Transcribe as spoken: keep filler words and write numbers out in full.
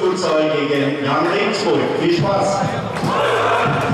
Futsal gegen Jahn Regensburg. Viel Spaß!